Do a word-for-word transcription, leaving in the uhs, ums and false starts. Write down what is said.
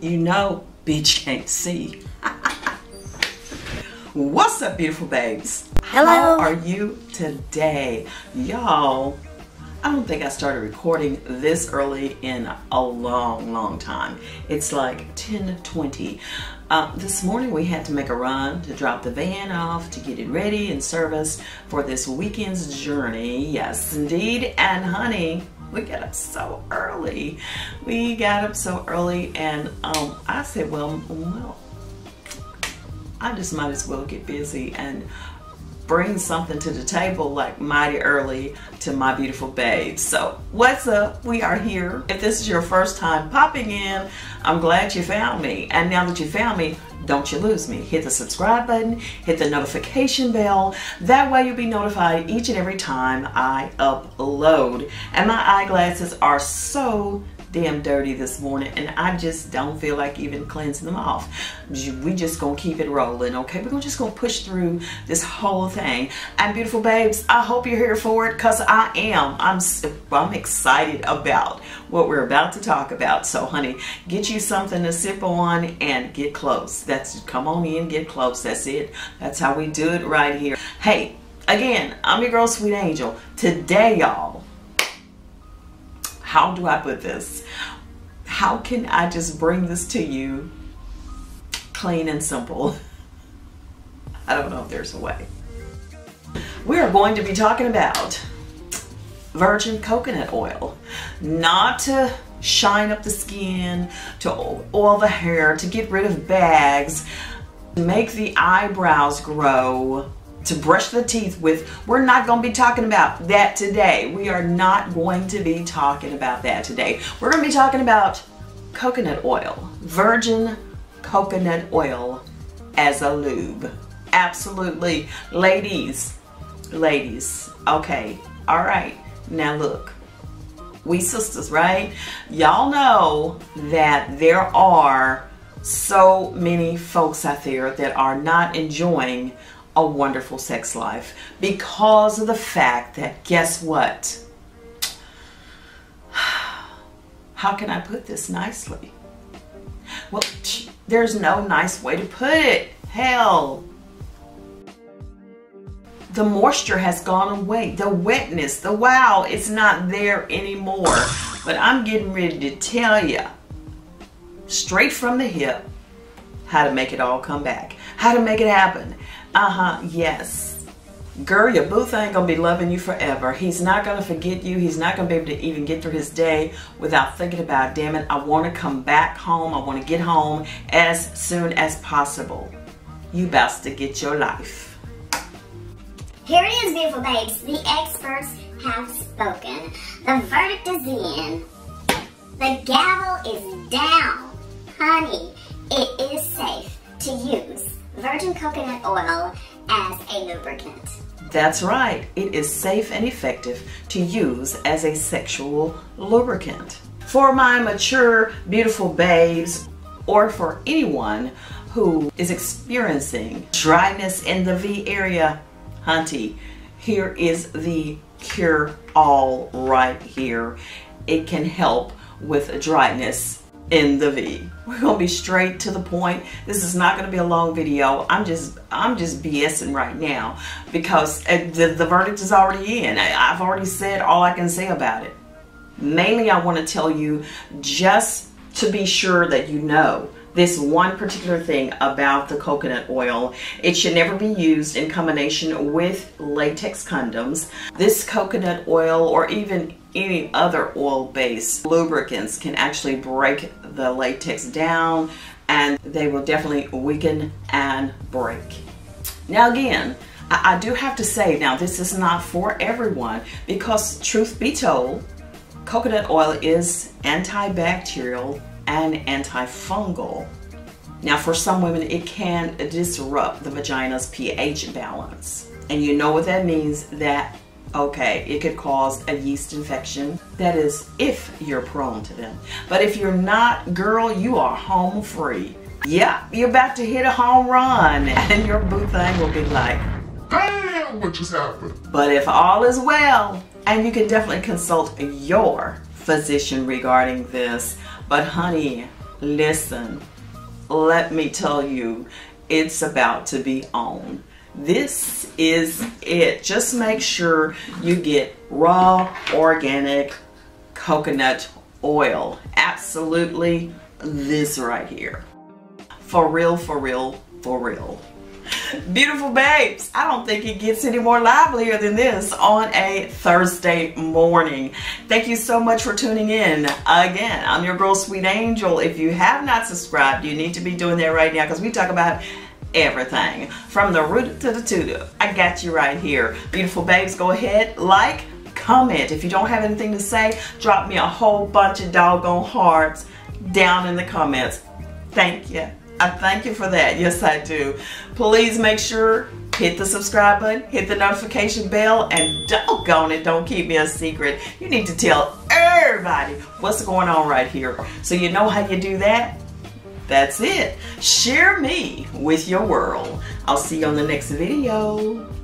You know, bitch can't see. What's up, beautiful babes? Hello. How are you today? Y'all, I don't think I started recording this early in a long, long time. It's like ten twenty. Uh, this morning we had to make a run to drop the van off to get it ready and serviced for this weekend's journey. Yes, indeed. And honey, we got up so early. We got up so early and um, I said, well, well, I just might as well get busy and bring something to the table like mighty early to my beautiful babes. So what's up? We are here. If this is your first time popping in, I'm glad you found me. And now that you found me, don't you lose me. Hit the subscribe button, hit the notification bell. That way you'll be notified each and every time I upload. And my eyeglasses are so damn dirty this morning and I just don't feel like even cleansing them off. We just gonna keep it rolling, okay? We're gonna just gonna push through this whole thing. And beautiful babes, I hope you're here for it, because I am. I'm, I'm excited about what we're about to talk about. So honey, get you something to sip on and get close. That's, come on in, get close, that's it. That's how we do it right here. Hey, again, I'm your girl Sweet Angel. Today, y'all, how do I put this? How can I just bring this to you clean and simple? I don't know if there's a way. We are going to be talking about virgin coconut oil. Not to shine up the skin, to oil the hair, to get rid of bags, to make the eyebrows grow, to brush the teeth with. We're not going to be talking about that today. We are not going to be talking about that today. We're going to be talking about coconut oil, virgin coconut oil as a lube. Absolutely. Ladies, ladies, okay, all right, now look, we sisters, right? Y'all know that there are so many folks out there that are not enjoying a wonderful sex life because of the fact that, guess what? How can I put this nicely? Well, there's no nice way to put it. Hell, the moisture has gone away, the wetness, the wow, it's not there anymore. But I'm getting ready to tell you straight from the hip how to make it all come back, how to make it happen. Uh-huh, yes. Girl, your booth ain't gonna be loving you forever. He's not gonna forget you. He's not gonna be able to even get through his day without thinking about, damn it, I wanna come back home. I wanna get home as soon as possible. You best to get your life. Here it is, beautiful babes. The experts have spoken. The verdict is in. The gavel is down. Honey, it is safe to use virgin coconut oil as a lubricant. That's right. It is safe and effective to use as a sexual lubricant. For my mature, beautiful babes, or for anyone who is experiencing dryness in the V area, hunty, here is the cure-all right here. It can help with dryness in the V. We're gonna be straight to the point. This is not gonna be a long video. I'm just I'm just BSing right now because the, the verdict is already in. I, I've already said all I can say about it. Mainly I want to tell you just to be sure that you know this one particular thing about the coconut oil. It should never be used in combination with latex condoms. This coconut oil or even any other oil-based lubricants can actually break the latex down, and they will definitely weaken and break. Now again, I, I do have to say, now this is not for everyone, because truth be told, coconut oil is antibacterial and antifungal. Now for some women, it can disrupt the vagina's pH balance. And you know what that means, that okay, it could cause a yeast infection. That is if you're prone to them. But if you're not, girl, you are home free. Yeah, you're about to hit a home run and your boo thing will be like, damn, what just happened? But if all is well, and you can definitely consult your physician regarding this. But honey, Listen, let me tell you, it's about to be on. This is it. Just make sure you get raw organic coconut oil. Absolutely this right here. For real, for real, for real. Beautiful babes, I don't think it gets any more livelier than this on a Thursday morning. Thank you so much for tuning in. Again, I'm your girl, Sweet Angel. If you have not subscribed, you need to be doing that right now, because we talk about everything from the root to the tutor. I got you right here. Beautiful babes, go ahead, like, comment. If you don't have anything to say, drop me a whole bunch of doggone hearts down in the comments. Thank you. I thank you for that. Yes, I do. Please make sure, hit the subscribe button, hit the notification bell, and doggone it, don't keep me a secret. You need to tell everybody what's going on right here. So you know how you do that? That's it. Share me with your world. I'll see you on the next video.